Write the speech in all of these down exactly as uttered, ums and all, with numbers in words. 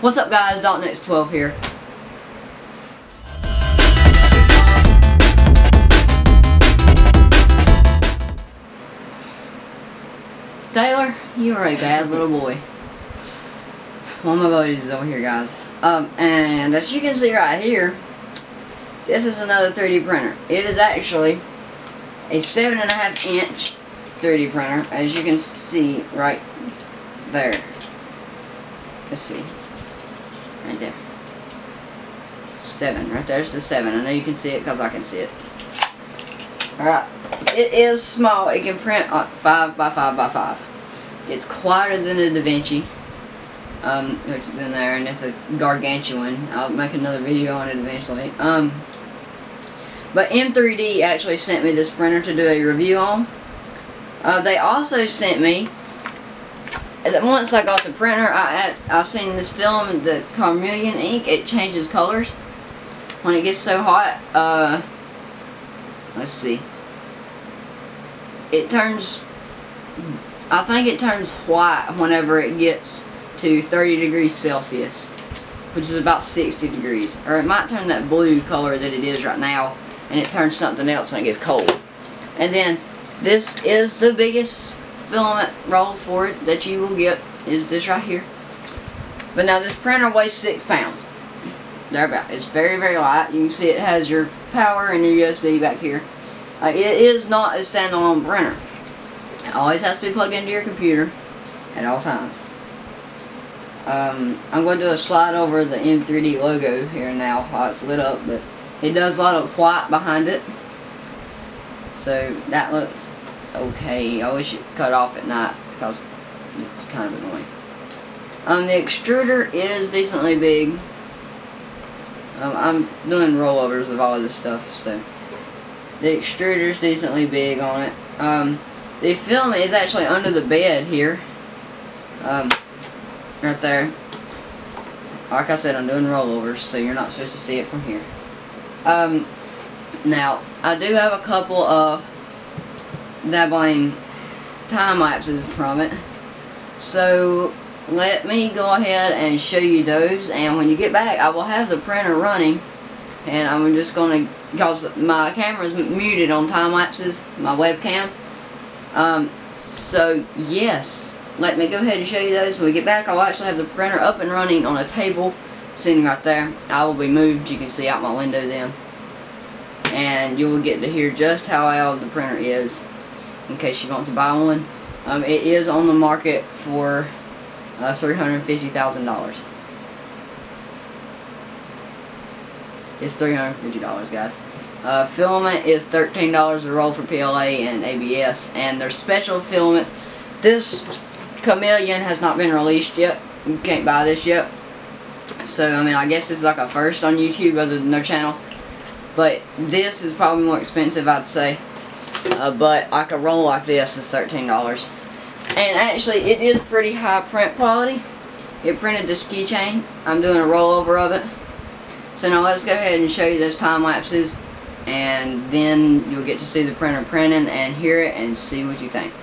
What's up guys, Dalton X twelve here. Taylor, you are a bad little boy. One of my buddies is over here guys. Um, and as you can see right here, this is another three D printer. It is actually a seven and a half inch three D printer, as you can see right there. Let's see, right there, seven. Right there's the seven. I know you can see it because I can see it. All right, it is small. It can print on five by five by five. It's quieter than the Da Vinci, um, which is in there, and it's a gargantuan. I'll make another video on it eventually. Um, but M three D actually sent me this printer to do a review on. Uh, they also sent me. Once I got the printer, I I seen this film, the Chameleon ink. It changes colors when it gets so hot. Uh, let's see. It turns. I think it turns white whenever it gets to thirty degrees Celsius, which is about sixty degrees. Or it might turn that blue color that it is right now, and it turns something else when it gets cold. And then this is the biggest filament roll for it that you will get is this right here. But now this printer weighs six pounds. There about. It's very very light. You can see it has your power and your U S B back here. Uh, it is not a standalone printer. It always has to be plugged into your computer at all times. Um, I'm going to do a slide over the M three D logo here now while it's lit up, but it does a lot of white behind it. So that looks okay. I wish it cut off at night because it's kind of annoying. Um, the extruder is decently big. Um, I'm doing rollovers of all of this stuff, so the extruder is decently big on it. Um, the film is actually under the bed here, um, right there. Like I said, I'm doing rollovers, so you're not supposed to see it from here. Um, now I do have a couple of dabbling time lapses from it, so let me go ahead and show you those, and when you get back I will have the printer running, and I'm just going to, because my camera is muted on time lapses, my webcam, um, so yes, let me go ahead and show you those. When we get back I'll actually have the printer up and running on a table sitting right there. I will be moved, you can see out my window then, and you will get to hear just how loud the printer is. In case you want to buy one, um, it is on the market for uh, three hundred fifty thousand dollars. It's three hundred fifty dollars, guys. Uh, filament is thirteen dollars a roll for P L A and A B S, and their special filaments. This Chameleon has not been released yet. You can't buy this yet. So I mean, I guess this is like a first on YouTube, other than their channel. But this is probably more expensive, I'd say. Uh, but like a roll like this is thirteen dollars, and actually it is pretty high print quality. It printed this keychain. I'm doing a rollover of it, so now let's go ahead and show you those time lapses, and then you'll get to see the printer printing and hear it and see what you think.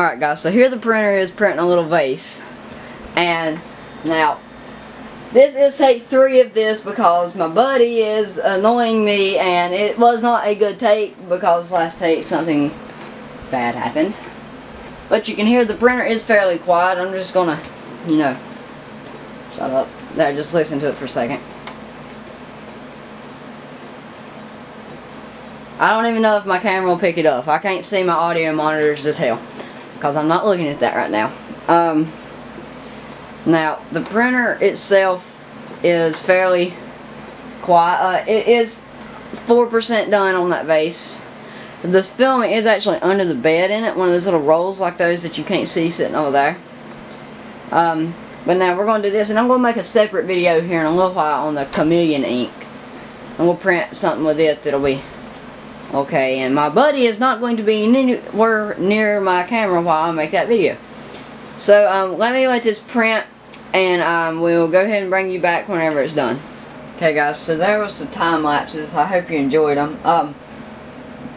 Alright guys, so here the printer is printing a little vase. And now, this is take three of this because my buddy is annoying me and it was not a good take because last take something bad happened. But you can hear the printer is fairly quiet. I'm just gonna, you know, shut up. There, just listen to it for a second. I don't even know if my camera will pick it up. I can't see my audio monitors to tell, because I'm not looking at that right now. Um, now, the printer itself is fairly quiet. Uh, it is four percent done on that vase. This filament is actually under the bed in it, one of those little rolls like those that you can't see sitting over there. Um, but now we're going to do this, and I'm going to make a separate video here in a little while on the Chameleon ink. And we'll print something with it that'll be okay, and my buddy is not going to be anywhere near my camera while I make that video. So, um, let me let this print, and um, we'll go ahead and bring you back whenever it's done. Okay guys, so there was the time lapses. I hope you enjoyed them. Um,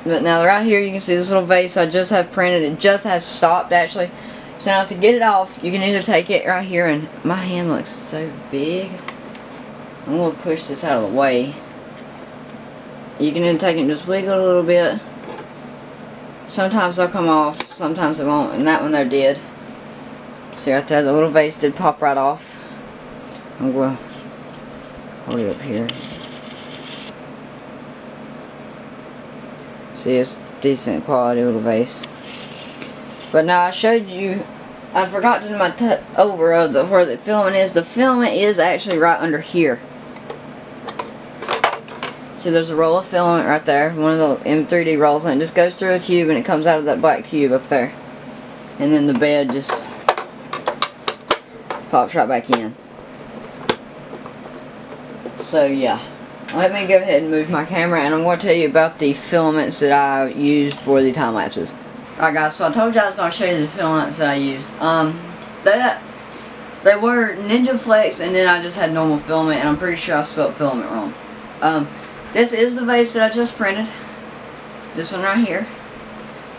but now right here you can see this little vase I just have printed. It just has stopped, actually. So now to get it off, you can either take it right here, and my hand looks so big. I'm going to push this out of the way. You can then take it and just wiggle a little bit. Sometimes they'll come off, sometimes they won't, and that one they did. See right there, the little vase did pop right off. I'm going to hold it up here. See, it's decent quality little vase. But now I showed you, I forgot to do my tip over of the, where the filament is. The filament is actually right under here. See, there's a roll of filament right there, one of the M three D rolls, and it just goes through a tube and it comes out of that black tube up there. And then the bed just pops right back in. So yeah, let me go ahead and move my camera, and I'm going to tell you about the filaments that I used for the time lapses. Alright guys, so I told you I was going to show you the filaments that I used. Um, that they were Ninja Flex, and then I just had normal filament, and I'm pretty sure I spelled filament wrong. Um. This is the vase that I just printed. This one right here.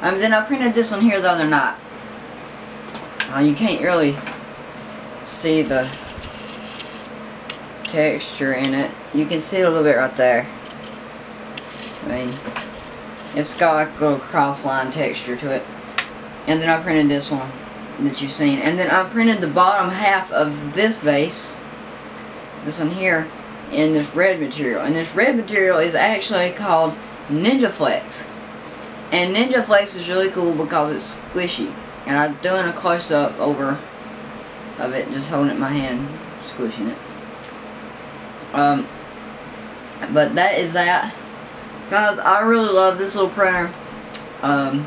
Um, then I printed this one here the other night. Uh, you can't really see the texture in it. You can see it a little bit right there. I mean, it's got like a little cross line texture to it. And then I printed this one that you've seen. And then I printed the bottom half of this vase. This one here. In this red material, and this red material is actually called Ninja Flex, and Ninja Flex is really cool because it's squishy, and I'm doing a close-up over of it, just holding it in my hand, squishing it. Um, but that is that, guys. I really love this little printer. Um,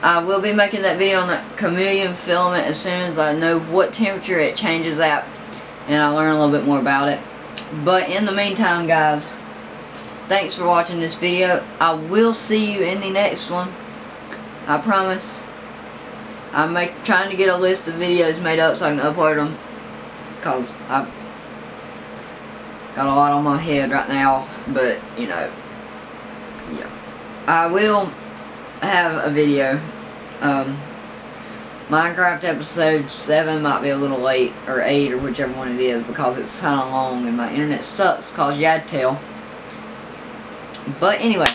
I will be making that video on that Chameleon filament as soon as I know what temperature it changes at, and I learn a little bit more about it. But in the meantime, guys, thanks for watching this video. I will see you in the next one. I promise. I'm make, trying to get a list of videos made up so I can upload them, because I've got a lot on my head right now. But, you know, yeah. I will have a video. Um, Minecraft episode seven might be a little late, or eight, or whichever one it is, because it's kind of long and my internet sucks, cause y'd tell. But anyway,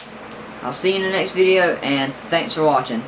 I'll see you in the next video, and thanks for watching.